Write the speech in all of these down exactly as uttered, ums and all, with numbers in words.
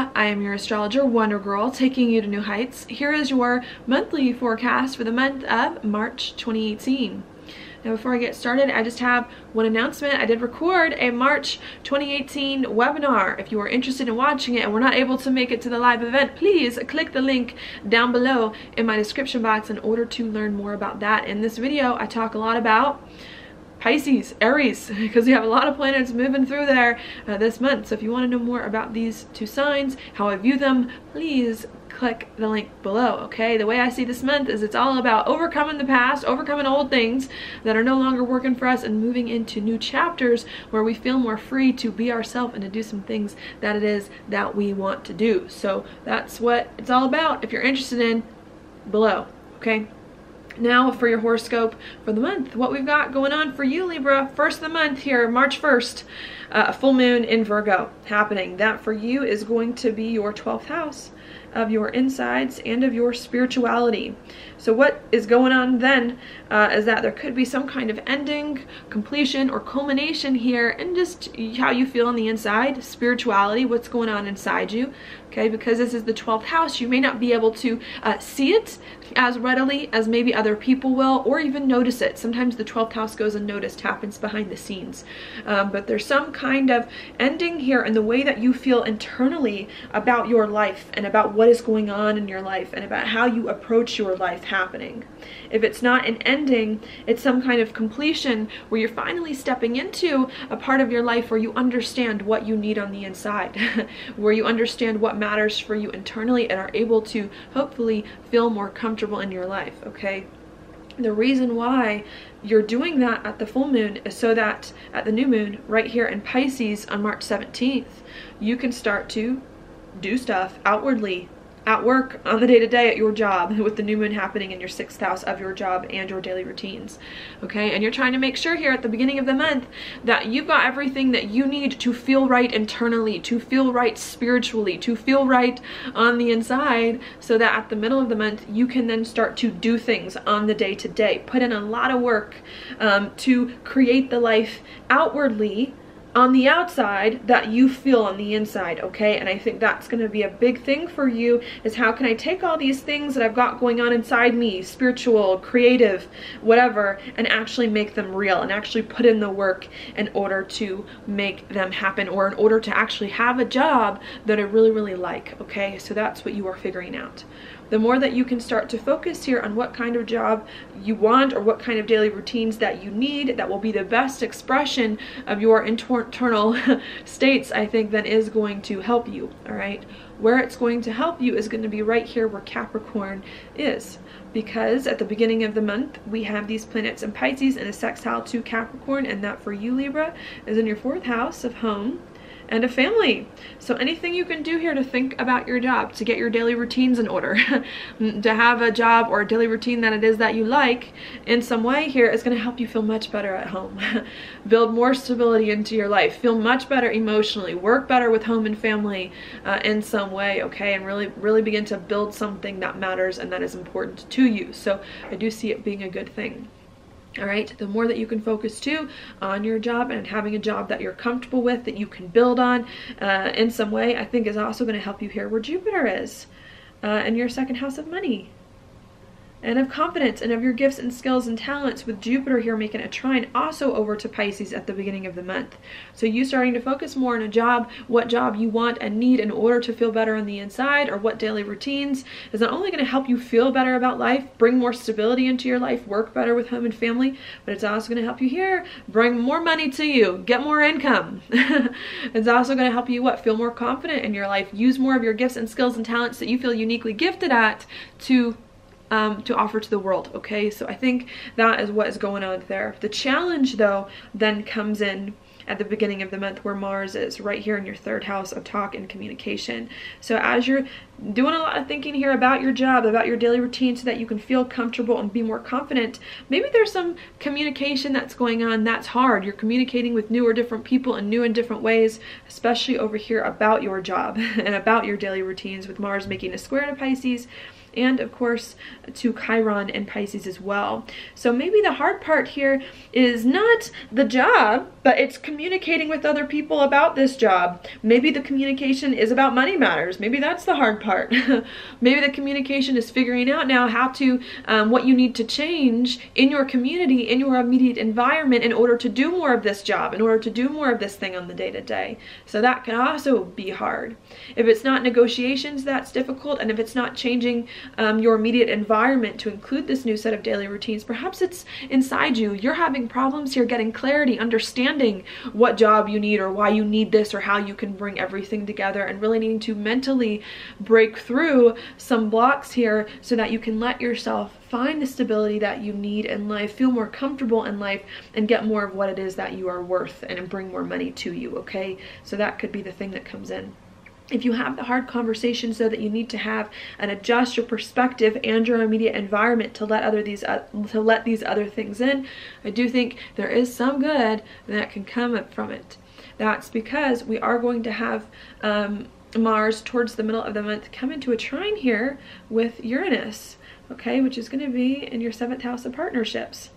Libra, I am your astrologer, Wonder Girl, taking you to new heights. Here is your monthly forecast for the month of March twenty eighteen. Now, before I get started, I just have one announcement. I did record a March twenty eighteen webinar. If you are interested in watching it and were not able to make it to the live event, please click the link down below in my description box in order to learn more about that. In this video, I talk a lot about Pisces, Aries, because you have a lot of planets moving through there uh, this month. So if you want to know more about these two signs, how I view them, please click the link below, okay? The way I see this month is it's all about overcoming the past, overcoming old things that are no longer working for us and moving into new chapters where we feel more free to be ourselves and to do some things that it is that we want to do. So that's what it's all about if you're interested in below, okay? Now for your horoscope for the month, what we've got going on for you, Libra. First of the month here, March first, uh, full moon in Virgo happening. That for you is going to be your twelfth house of your insides and of your spirituality. So what is going on then uh, is that there could be some kind of ending, completion, or culmination here, and just how you feel on the inside, spirituality, what's going on inside you, okay? Because this is the twelfth house, you may not be able to uh, see it as readily as maybe other people will, or even notice it. Sometimes the twelfth house goes unnoticed, happens behind the scenes. Um, but there's some kind of ending here in the way that you feel internally about your life and about what is going on in your life and about how you approach your life happening. If it's not an ending, it's some kind of completion where you're finally stepping into a part of your life where you understand what you need on the inside, where you understand what matters for you internally and are able to hopefully feel more comfortable in your life, okay? The reason why you're doing that at the full moon is so that at the new moon right here in Pisces on March seventeenth, you can start to do stuff outwardly at work, on the day-to-day at your job, with the new moon happening in your sixth house of your job and your daily routines, okay? And you're trying to make sure here at the beginning of the month that you've got everything that you need to feel right internally, to feel right spiritually, to feel right on the inside, so that at the middle of the month you can then start to do things on the day-to-day, put in a lot of work um, to create the life outwardly on the outside that you feel on the inside, okay? And I think that's going to be a big thing for you, is how can I take all these things that I've got going on inside me, spiritual, creative, whatever, and actually make them real and actually put in the work in order to make them happen, or in order to actually have a job that I really, really like, okay? So that's what you are figuring out. The more that you can start to focus here on what kind of job you want or what kind of daily routines that you need, that will be the best expression of your internal states, I think, that is going to help you, all right? Where it's going to help you is going to be right here where Capricorn is, because at the beginning of the month we have these planets in Pisces and a sextile to Capricorn, and that for you, Libra, is in your fourth house of home and a family. So anything you can do here to think about your job, to get your daily routines in order, to have a job or a daily routine that it is that you like in some way here is going to help you feel much better at home, build more stability into your life, feel much better emotionally, work better with home and family uh, in some way, okay? And really, really begin to build something that matters and that is important to you. So I do see it being a good thing. All right, the more that you can focus too on your job and having a job that you're comfortable with, that you can build on uh, in some way, I think is also going to help you here where Jupiter is uh, in your second house of money and of confidence and of your gifts and skills and talents, with Jupiter here making a trine also over to Pisces at the beginning of the month. So you starting to focus more on a job, what job you want and need in order to feel better on the inside, or what daily routines is not only going to help you feel better about life, bring more stability into your life, work better with home and family, but it's also going to help you here bring more money to you, get more income. It's also going to help you what? Feel more confident in your life, use more of your gifts and skills and talents that you feel uniquely gifted at to Um, to offer to the world, okay? So I think that is what is going on there. The challenge though then comes in at the beginning of the month where Mars is right here in your third house of talk and communication. So as you're doing a lot of thinking here about your job, about your daily routine, so that you can feel comfortable and be more confident, maybe there's some communication that's going on that's hard. You're communicating with new or different people in new and different ways, especially over here about your job and about your daily routines, with Mars making a square to Pisces and of course to Chiron and Pisces as well. So maybe the hard part here is not the job, but it's communicating with other people about this job. Maybe the communication is about money matters. Maybe that's the hard part. Maybe the communication is figuring out now how to, um, what you need to change in your community, in your immediate environment in order to do more of this job, in order to do more of this thing on the day-to-day. So that can also be hard. If it's not negotiations, that's difficult. And if it's not changing um, your immediate environment to include this new set of daily routines, perhaps it's inside you. You're having problems here getting clarity, understanding what job you need or why you need this or how you can bring everything together, and really needing to mentally break through some blocks here so that you can let yourself find the stability that you need in life, feel more comfortable in life, and get more of what it is that you are worth and bring more money to you, okay? So that could be the thing that comes in. If you have the hard conversations, though, that you need to have and adjust your perspective and your immediate environment to let other these uh, to let these other things in, I do think there is some good that can come up from it. That's because we are going to have um, Mars towards the middle of the month come into a trine here with Uranus, okay, which is going to be in your seventh house of partnerships,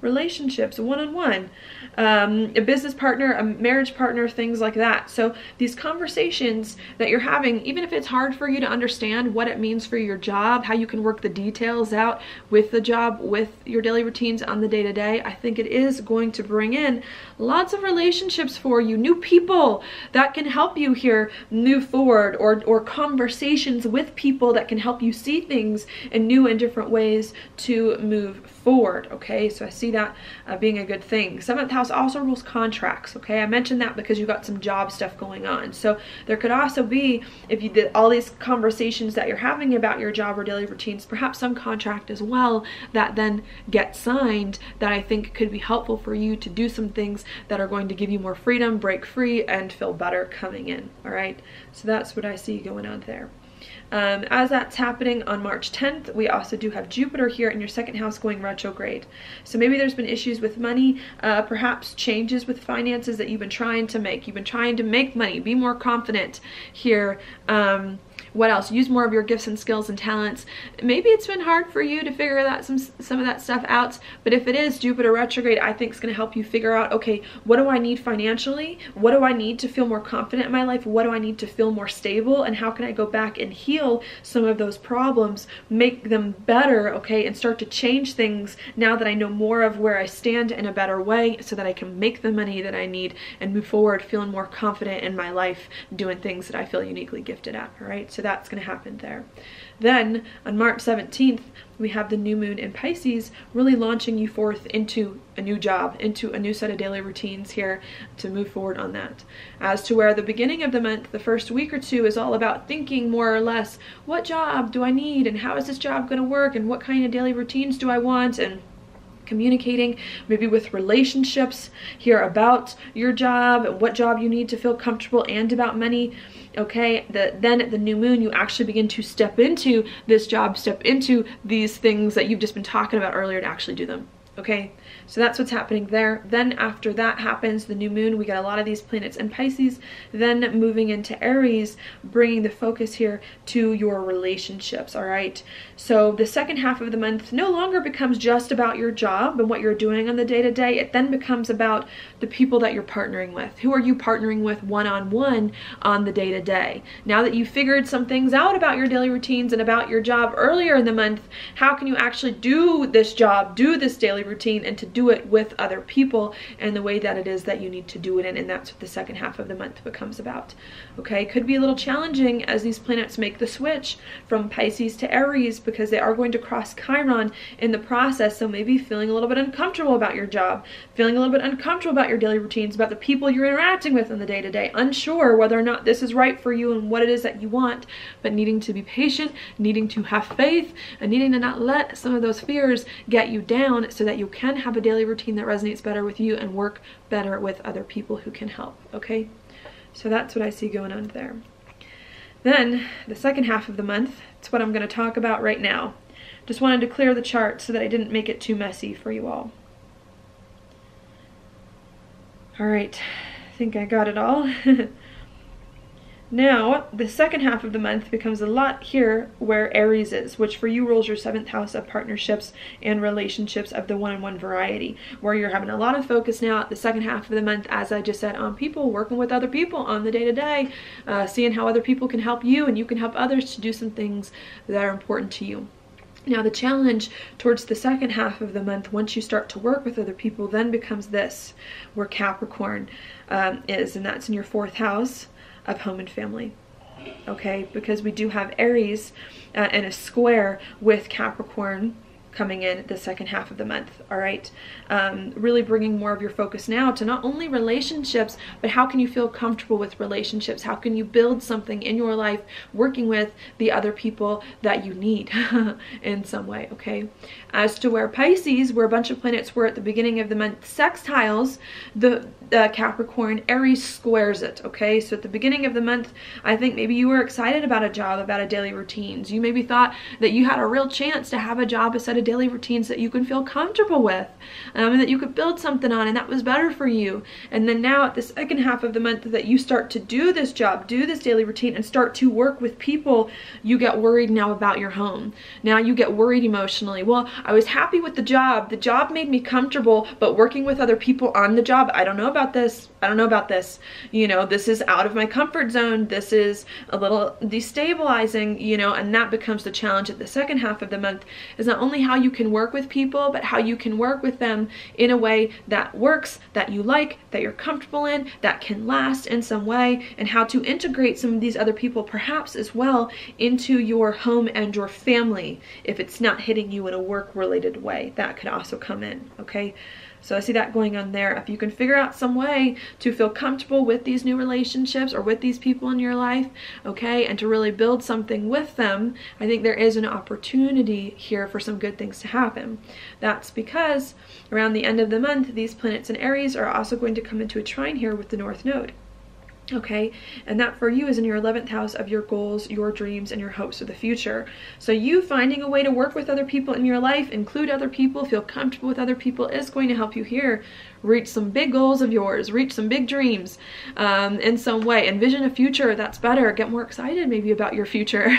relationships, one-on-one, um, a business partner, a marriage partner, things like that. So these conversations that you're having, even if it's hard for you to understand what it means for your job, how you can work the details out with the job, with your daily routines on the day-to-day, I think it is going to bring in lots of relationships for you, new people that can help you here move forward, or, or conversations with people that can help you see things in new and different ways to move forward, okay? So I see that uh, being a good thing. Seventh house also rules contracts, okay? I mentioned that because you've got some job stuff going on. So there could also be, if you did all these conversations that you're having about your job or daily routines, perhaps some contract as well that then gets signed that I think could be helpful for you to do some things that are going to give you more freedom, break free, and feel better coming in, all right? So that's what I see going on there. Um, as that's happening on March tenth, we also do have Jupiter here in your second house going retrograde. So maybe there's been issues with money, uh, perhaps changes with finances that you've been trying to make. You've been trying to make money, be more confident here. Um, what else? Use more of your gifts and skills and talents. Maybe it's been hard for you to figure that some some of that stuff out, but if it is, Jupiter retrograde, I think, is going to help you figure out, okay, what do I need financially? What do I need to feel more confident in my life? What do I need to feel more stable? And how can I go back and heal some of those problems, make them better, okay, and start to change things now that I know more of where I stand in a better way so that I can make the money that I need and move forward feeling more confident in my life, doing things that I feel uniquely gifted at, all right? So that's going to happen there. Then on March seventeenth, we have the new moon in Pisces really launching you forth into a new job, into a new set of daily routines here to move forward on that. As to where the beginning of the month, the first week or two, is all about thinking more or less, what job do I need and how is this job going to work and what kind of daily routines do I want, and communicating maybe with relationships here about your job and what job you need to feel comfortable, and about money. Okay, the, then at the new moon, you actually begin to step into this job, step into these things that you've just been talking about earlier to actually do them. Okay, so that's what's happening there. Then after that happens, the new moon, we got a lot of these planets in Pisces, then moving into Aries, bringing the focus here to your relationships, all right? So the second half of the month no longer becomes just about your job and what you're doing on the day-to-day. It then becomes about the people that you're partnering with. Who are you partnering with one-on-one on the day-to-day? Now that you figured some things out about your daily routines and about your job earlier in the month, how can you actually do this job, do this daily routine? routine and to do it with other people and the way that it is that you need to do it in, and that's what the second half of the month becomes about. Okay, could be a little challenging as these planets make the switch from Pisces to Aries because they are going to cross Chiron in the process, so maybe feeling a little bit uncomfortable about your job, feeling a little bit uncomfortable about your daily routines, about the people you're interacting with on the day-to-day, unsure whether or not this is right for you and what it is that you want, but needing to be patient, needing to have faith, and needing to not let some of those fears get you down so that you can have a daily routine that resonates better with you and work better with other people who can help, okay? So that's what I see going on there. Then the second half of the month, it's what I'm going to talk about right now. Just wanted to clear the chart so that I didn't make it too messy for you all. All right, I think I got it all. Now, the second half of the month becomes a lot here where Aries is, which for you rules your seventh house of partnerships and relationships of the one-on-one variety, where you're having a lot of focus now at the second half of the month, as I just said, on people, working with other people on the day-to-day, uh, seeing how other people can help you and you can help others to do some things that are important to you. Now, the challenge towards the second half of the month, once you start to work with other people, then becomes this, where Capricorn um, is, and that's in your fourth house of home and family, okay? Because we do have Aries uh, in a square with Capricorn coming in the second half of the month, all right? Um, really bringing more of your focus now to not only relationships, but how can you feel comfortable with relationships? How can you build something in your life working with the other people that you need in some way, okay? As to where Pisces, where a bunch of planets were at the beginning of the month sextiles, the uh, Capricorn Aries squares it, okay? So at the beginning of the month, I think maybe you were excited about a job, about a daily routines. You maybe thought that you had a real chance to have a job, a set of daily routines that you can feel comfortable with, um, and that you could build something on, and that was better for you. And then now at the second half of the month that you start to do this job, do this daily routine, and start to work with people, you get worried now about your home. Now you get worried emotionally. Well, I was happy with the job. The job made me comfortable, but working with other people on the job, I don't know about this. I don't know about this. You know, this is out of my comfort zone. This is a little destabilizing, you know, and that becomes the challenge at the second half of the month, is not only how you can work with people, but how you can work with them in a way that works, that you like, that you're comfortable in, that can last in some way, and how to integrate some of these other people perhaps as well into your home and your family if it's not hitting you in a work-related way. That could also come in, okay? So I see that going on there. If you can figure out some way to feel comfortable with these new relationships or with these people in your life, okay, and to really build something with them, I think there is an opportunity here for some good things to happen. That's because around the end of the month, these planets in Aries are also going to come into a trine here with the North Node. Okay, and that for you is in your eleventh house of your goals, your dreams, and your hopes for the future. So you finding a way to work with other people in your life, include other people, feel comfortable with other people, is going to help you here reach some big goals of yours, reach some big dreams um, in some way. Envision a future that's better, get more excited maybe about your future.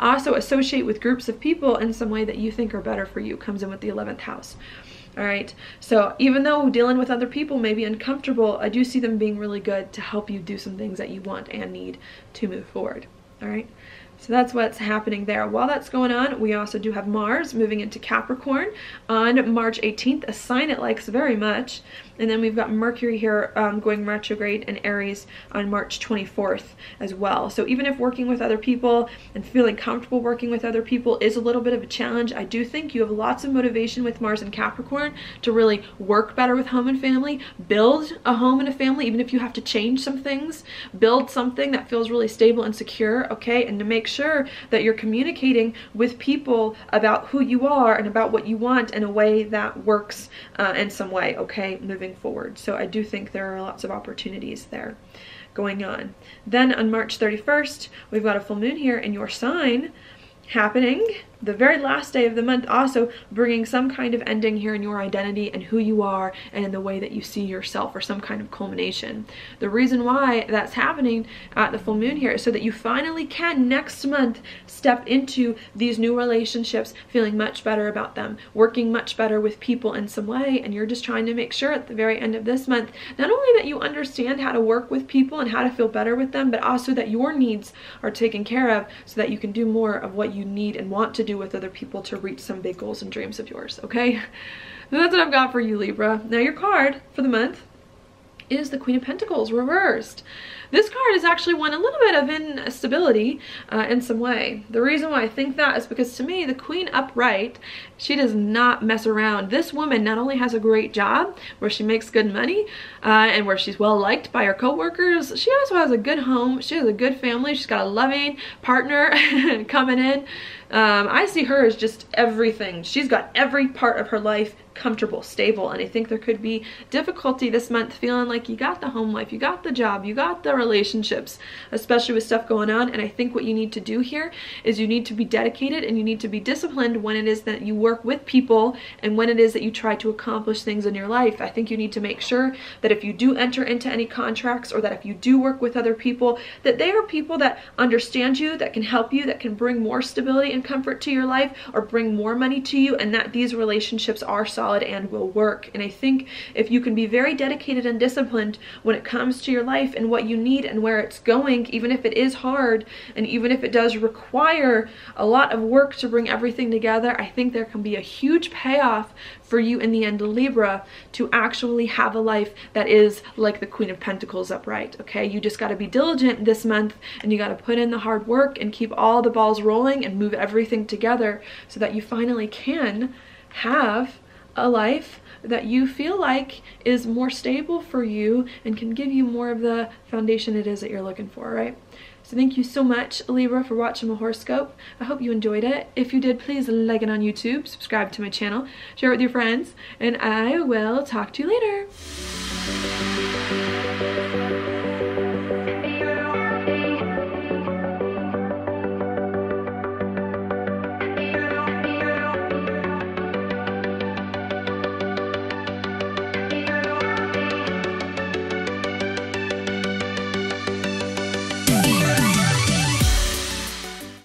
Also associate with groups of people in some way that you think are better for you, comes in with the eleventh house. All right, so even though dealing with other people may be uncomfortable, I do see them being really good to help you do some things that you want and need to move forward. All right, so that's what's happening there. While that's going on, we also do have Mars moving into Capricorn on March eighteenth, a sign it likes very much. And then we've got Mercury here um, going retrograde in Aries on March twenty-fourth as well. So even if working with other people and feeling comfortable working with other people is a little bit of a challenge, I do think you have lots of motivation with Mars and Capricorn to really work better with home and family, build a home and a family, even if you have to change some things, build something that feels really stable and secure, okay? And to make sure that you're communicating with people about who you are and about what you want in a way that works uh, in some way, okay, moving forward. So I do think there are lots of opportunities there going on. Then on March thirty-first, we've got a full moon here in your sign happening the very last day of the month, also bringing some kind of ending here in your identity and who you are and in the way that you see yourself, or some kind of culmination. The reason why that's happening at the full moon here is so that you finally can next month step into these new relationships feeling much better about them, working much better with people in some way, and you're just trying to make sure at the very end of this month not only that you understand how to work with people and how to feel better with them, but also that your needs are taken care of so that you can do more of what you need and want to do with other people to reach some big goals and dreams of yours, okay? So that's what I've got for you, Libra. Now your card for the month is the Queen of Pentacles reversed. This card is actually one a little bit of instability uh, in some way. The reason why I think that is because, to me, the Queen upright, she does not mess around. This woman not only has a great job where she makes good money uh, and where she's well liked by her co-workers, she also has a good home, she has a good family, she's got a loving partner coming in Um, I see her as just everything. She's got every part of her life comfortable, stable, and I think there could be difficulty this month feeling like you got the home life, you got the job, you got the relationships, especially with stuff going on. And I think what you need to do here is you need to be dedicated and you need to be disciplined when it is that you work with people and when it is that you try to accomplish things in your life. I think you need to make sure that if you do enter into any contracts or that if you do work with other people, that they are people that understand you, that can help you, that can bring more stability and comfort to your life or bring more money to you, and that these relationships are solid and will work. And I think if you can be very dedicated and disciplined when it comes to your life and what you need and where it's going, even if it is hard and even if it does require a lot of work to bring everything together, I think there can be a huge payoff for you in the end, Libra, to actually have a life that is like the Queen of Pentacles upright, okay? You just gotta be diligent this month and you gotta put in the hard work and keep all the balls rolling and move everything together so that you finally can have a life that you feel like is more stable for you and can give you more of the foundation it is that you're looking for, right? So thank you so much, Libra, for watching my horoscope. I hope you enjoyed it. If you did, please like it on YouTube, subscribe to my channel, share it with your friends, and I will talk to you later.